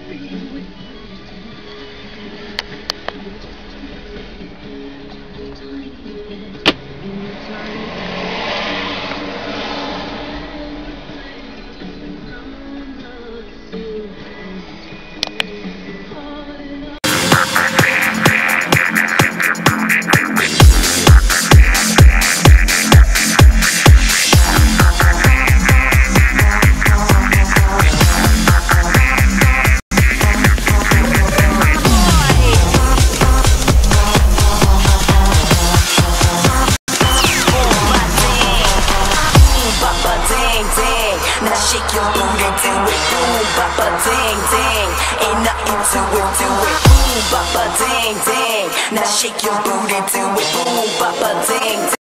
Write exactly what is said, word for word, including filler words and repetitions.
Shake your booty, do it, boom, bapa, ding, ding. Ain't nothing to it, do it, boom, bapa, ding, ding. Now shake your booty, do it, boom, bapa, ding, ding.